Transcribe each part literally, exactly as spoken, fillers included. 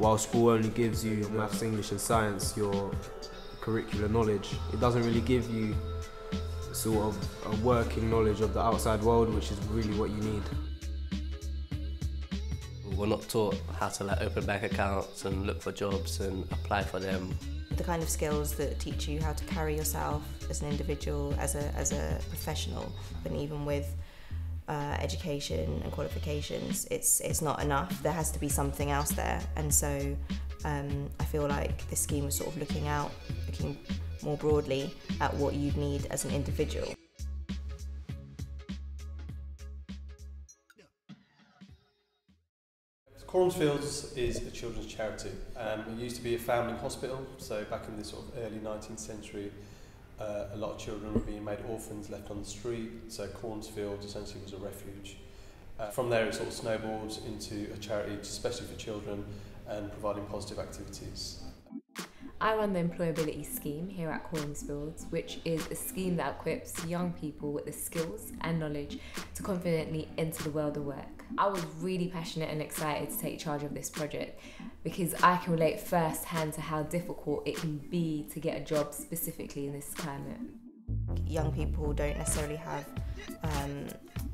while school only gives you your maths, English and science, your curricular knowledge, it doesn't really give you sort of a working knowledge of the outside world, which is really what you need. We're not taught how to like open bank accounts and look for jobs and apply for them. The kind of skills that teach you how to carry yourself as an individual, as a, as a professional, and even with uh, education and qualifications, it's, it's not enough. There has to be something else there. And so um, I feel like this scheme was sort of looking out, looking more broadly at what you'd need as an individual. Coram's Fields is a children's charity. Um, it used to be a foundling hospital, so back in the sort of early nineteenth century, uh, a lot of children were being made orphans, left on the street, so Coram's Fields essentially was a refuge. Uh, from there it sort of snowballed into a charity, especially for children, and providing positive activities. I run the employability scheme here at Coram's Fields, which is a scheme that equips young people with the skills and knowledge to confidently enter the world of work. I was really passionate and excited to take charge of this project because I can relate firsthand to how difficult it can be to get a job specifically in this climate. Young people don't necessarily have um,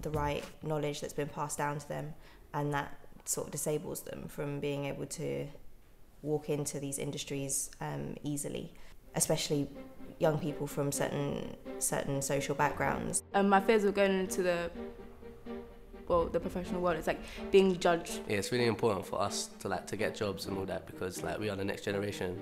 the right knowledge that's been passed down to them, and that sort of disables them from being able to walk into these industries um, easily, especially young people from certain, certain social backgrounds. Um, my fears were going into the well, the professional world, it's like being judged. Yeah, it's really important for us to like to get jobs and all that because like we are the next generation.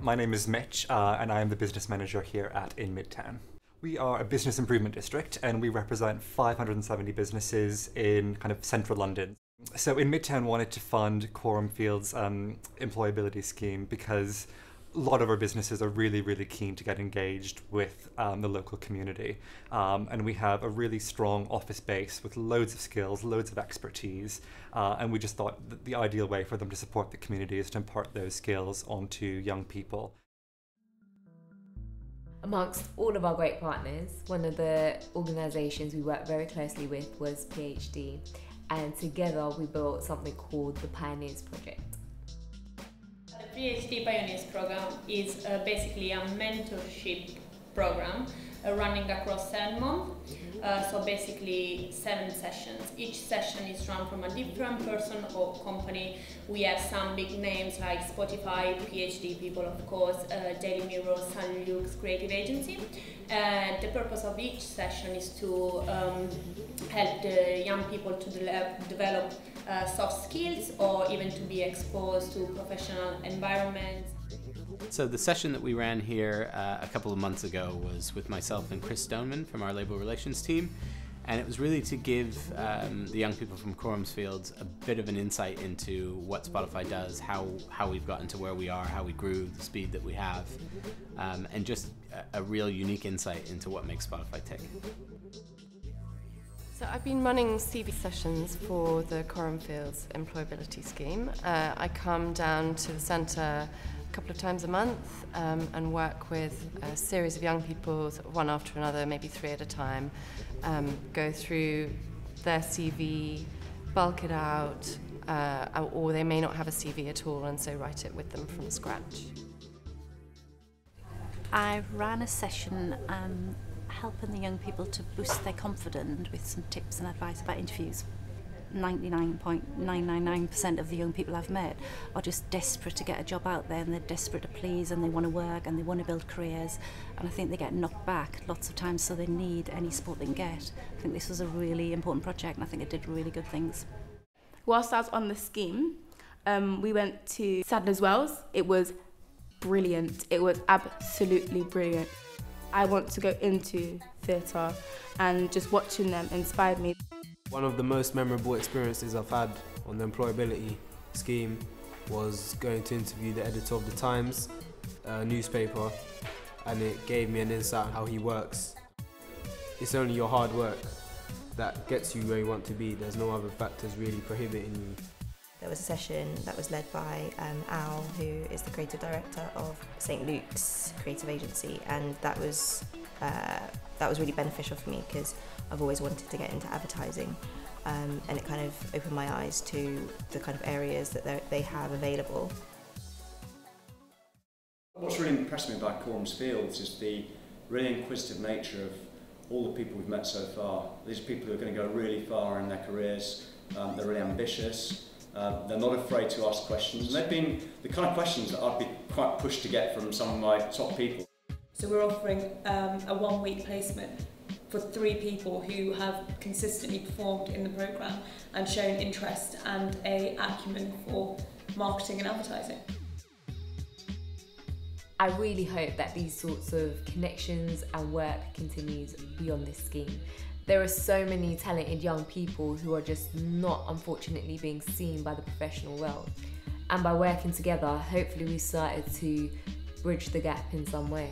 My name is Mitch uh, and I am the business manager here at InMidtown. We are a business improvement district and we represent five hundred and seventy businesses in kind of central London. So InMidtown wanted to fund Coram's Fields' um, employability scheme because a lot of our businesses are really, really keen to get engaged with um, the local community. Um, and we have a really strong office base with loads of skills, loads of expertise. Uh, and we just thought that the ideal way for them to support the community is to impart those skills onto young people. Amongst all of our great partners, one of the organisations we worked very closely with was P H D. And together we built something called the Pioneers Project. The P H D Pioneers Programme is uh, basically a mentorship programme uh, running across seven months, uh, so basically seven sessions. Each session is run from a different person or company. We have some big names like Spotify, P H D people of course, uh, Daily Mirror, Saint Luke's Creative Agency. Uh, the purpose of each session is to um, help the young people to de develop Uh, soft skills or even to be exposed to professional environments. So the session that we ran here uh, a couple of months ago was with myself and Chris Stoneman from our labor relations team, and it was really to give um, the young people from Coram's Fields a bit of an insight into what Spotify does, how, how we've gotten to where we are, how we grew, the speed that we have, um, and just a, a real unique insight into what makes Spotify tick. So I've been running C V sessions for the Coram's Fields employability scheme. Uh, I come down to the centre a couple of times a month um, and work with a series of young people, one after another, maybe three at a time, um, go through their C V, bulk it out, uh, or they may not have a C V at all and so write it with them from scratch. I ran a session um, helping the young people to boost their confidence with some tips and advice about interviews. ninety-nine point nine nine nine percent of the young people I've met are just desperate to get a job out there, and they're desperate to please, and they want to work and they want to build careers, and I think they get knocked back lots of times, so they need any support they can get. I think this was a really important project and I think it did really good things. Whilst I was on the scheme, um, we went to Sadler's Wells. It was brilliant. It was absolutely brilliant. I want to go into theatre, and just watching them inspired me. One of the most memorable experiences I've had on the employability scheme was going to interview the editor of the Times uh, newspaper, and it gave me an insight on how he works. It's only your hard work that gets you where you want to be. There's no other factors really prohibiting you. There was a session that was led by um, Al, who is the creative director of Saint Luke's Creative Agency, and that was, uh, that was really beneficial for me because I've always wanted to get into advertising, um, and it kind of opened my eyes to the kind of areas that they have available. What's really impressed me about Coram's Fields is the really inquisitive nature of all the people we've met so far. These are people who are going to go really far in their careers, um, they're really ambitious. Uh, they're not afraid to ask questions, and they've been the kind of questions that I'd be quite pushed to get from some of my top people. So we're offering um, a one-week placement for three people who have consistently performed in the programme and shown interest and a acumen for marketing and advertising. I really hope that these sorts of connections and work continues beyond this scheme. There are so many talented young people who are just not, unfortunately, being seen by the professional world. And by working together, hopefully we've started to bridge the gap in some way.